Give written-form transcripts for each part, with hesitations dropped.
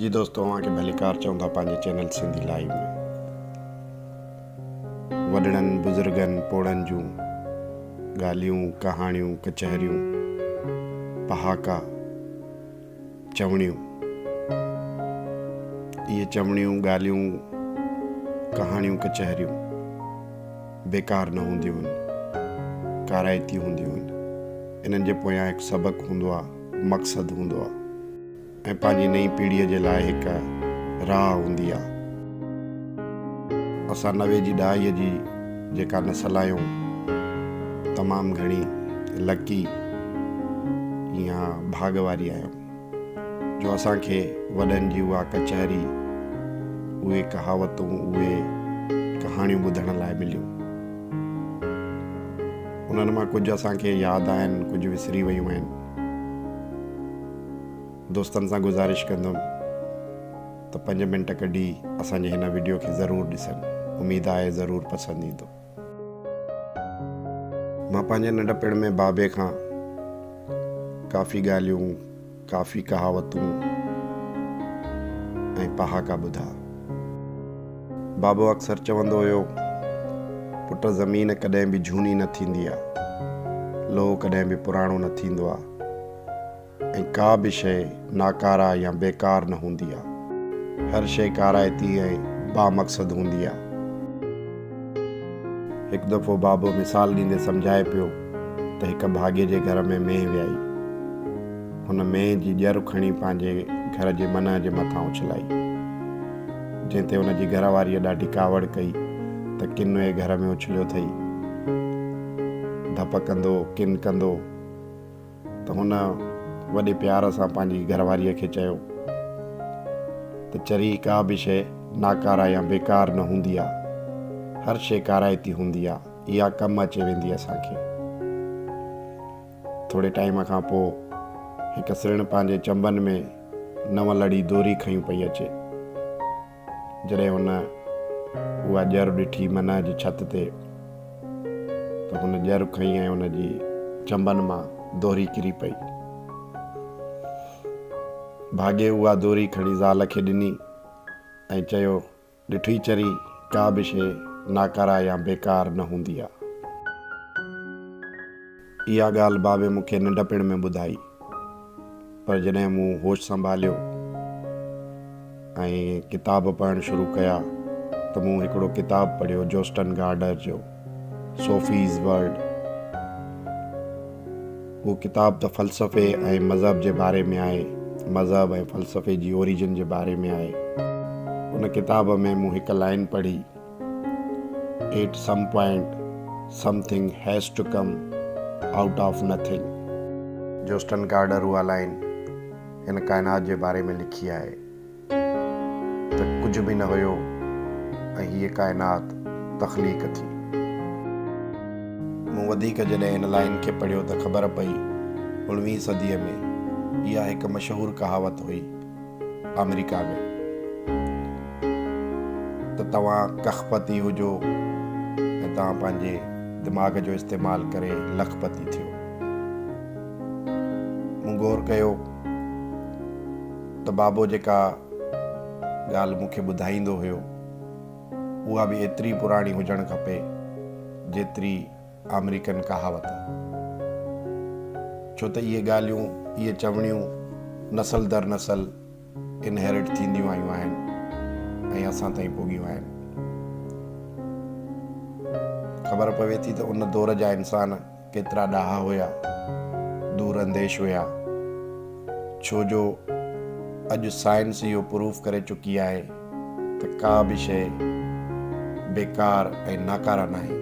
जी दोस्तों, के भलीकार चवंदा पंहिंजे चैनल सिंधी लाइव में वॾड़नि बुज़ुर्गनि पोड़नि जूं ॻाल्हियूं, कहाणियूं, कचहरियूं, पहाका, चवणियूं। ये चवणियूं, ॻाल्हियूं, कहाणियूं, कचहरियूं बेकार न हूंदियूं आहिनि, काराइतियूं हूंदियूं आहिनि। इन्हनि जे पोयां हिकु सबक़ु हूंदो आहे, मक़सदु हूंदो आहे ऐं पंहिंजी नई पीढ़ीअ जे लाइ हिकु राह हूंदी आहे। असां नवे जी ॾहाईअ जी जेका नसल आहियूं, तमामु घणी लकी या भाग वारी आहियूं जो असांखे वॾनि जी उहा कचहरी, उहे कहावतूं, उहे कहाणियूं ॿुधण लाइ मिलियूं। उन्हनि मां कुझु असांखे यादि आहिनि, कुझु विसरी वियूं आहिनि। दोस्तन से गुजारिश कदम तो 5 मिनट कड़ी असांजे हिन वीडियो के जरूर दिसन। उम्मीद है जरूर पसंद ईंदो। मां पंहिंजे नंढपण में बाबे का काफ़ी गालियूं, काफ़ी कहावतूं ऐं पहाका बुधा। बाबो अक्सर चवंदो हुयो, पुट जमीन कदें भी झूनी न थींदी आ, लोह कदें भी पुराणो न थींदो आ ऐं का बि शइ नाकारा या बेकार न हूंदी आहे। हर शइ काराइती ऐं बामक़सद हूंदी आहे। हिकु दफ़ो बाबो मिसाल ॾींदे सम्झाए पियो त हिकु भाॻे जे घर में मेंह वियाई। हुन मेंह जी ॼर खणी पंहिंजे घर जे मन जे मथां उछलाई, जंहिं ते हुन जी घरवारीअ ॾाढी कावड़ कई त किन जे घर में उछलियो अथई। धप कंदो, किन कंदो त हुन वॾे प्यार सां पंहिंजी घरवारीअ खे चयो त चरी का बि शइ नाकारा या बेकार न हूंदी आहे, हर शइ काराइती हूंदी आहे, इहा कमु अची वेंदी असांखे। थोरे टाइम खां पोइ हिकु सिण पंहिंजे चंबनि में 9 लड़ी दोरी खयूं पई अचे। जॾहिं हुन उहा ॼर ॾिठी मन जी छत ते, त हुन ॼर खई ऐं हुन जी चंबनि मां दोरी किरी पई। भाॻे उहा दोरी खणी ज़ाल खे ॾिनी ऐं चयो, ॾिठी चरी का बि शइ नाकारा या बेकार न हूंदी आहे। इहा ॻाल्हि बाबे मूंखे नंढपण में ॿुधाई, पर जॾहिं मूं होश संभालियो ऐं किताब पढ़णु शुरू कया त मूं हिकिड़ो किताबु पढ़ियो जोस्टन गार्डर जो सोफीज़ वर्ल्ड। उहो किताबु त फ़लसफ़े ऐं मज़हब जे बारे में आहे, मज़हब ऐं फ़लसफ़े जी ओरिजिन जे बारे में आहे। उन किताब में मूं हिकु लाइन पढ़ी, at some point something has to come out of nothing. Jostein Gaarder उहा लाइन हिन काइनात जे बारे में लिखी आहे त कुझु बि न हुयो ऐं हीअ काइनात तख़लीक़ थी। मूं वधीक जॾहिं हिन लाइन खे पढ़ियो त ख़बर पई 19वीं सदीअ में यह एक मशहूर कहावत हुई अमेरिका में, तो तवां कखपति हुजो ऐं तवां पंहिंजे दिमाग़ जो इस्तेमालु करे लखपति थियो। मूं गौर कयो त बाबो जेका ॻाल्हि मूंखे ॿुधाईंदो हुयो उहा बि एतिरी पुराणी हुजणु खपे जेतिरी अमेरिकन कहावत। छो त इहे ॻाल्हियूं, ये चवणियूं नसल दर नसल इनहेरिट थींदियूं आयूं आहिनि ऐं असां ताईं पुगियूं आहिनि। ख़बर पवे थी त उन दौर जा इंसान केतिरा ॾाहा हुया, दूरअंदेश हुया, छो जो अॼु साइंस इहो प्रूफ करे चुकी आहे त का बि शइ बेकार ऐं नाकारा न आहे।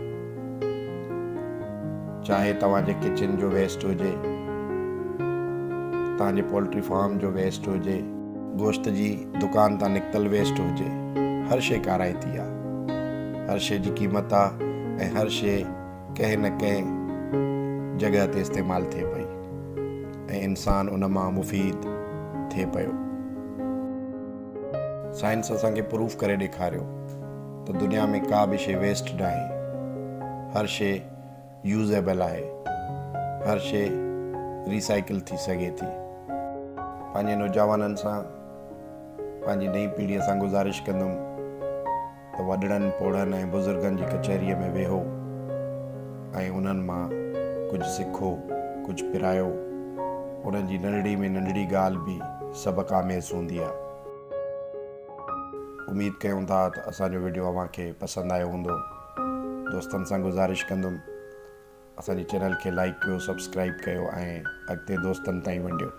चाहे तव्हांजे किचन जो वेस्ट हुजे, तांजे पोल्ट्री फार्म जो वेस्ट हुजे, गोश्त जी दुकान तां निकतल वेस्ट हुजे, हर शइ काराइती आहे, हर शइ जी क़ीमत आहे ऐं हर शइ कंहिं न कंहिं जॻह ते इस्तेमालु थिए पई ऐं इंसान उन मां मुफ़ीद थिए पियो। साइंस असांखे प्रूफ करे ॾेखारियो त दुनिया में का बि शइ वेस्ट न आहे, हर शइ यूज़ेबल आहे, हर शइ रिसाइकल थी सघे थी। पंहिंजे नौजवाननि सां पंहिंजी नई पीढ़ीअ सां गुज़ारिश कंदुमि त वॾड़नि पोड़नि ऐं बुज़ुर्गनि जी कचहरीअ में वेहो ऐं उन्हनि मां कुझु सिखो, कुझु पिरायो। उन्हनि जी नंढड़ी में नंढड़ी ॻाल्हि बि सबक़ आमेज़ हूंदी आहे। उम्मीद कयूं था त असांजो वीडियो अव्हांखे पसंदि आयो हूंदो। दोस्तनि सां गुज़ारिश कंदुमि असांजे चैनल खे लाइक कयो, सब्सक्राइब कयो ऐं अॻिते दोस्तनि ताईं वंडियो।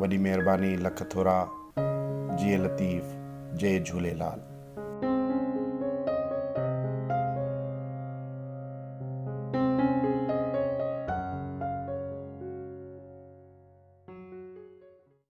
वॾी महिरबानी। लख थोरा, जिए लतीफ़। जय झूलेलाल।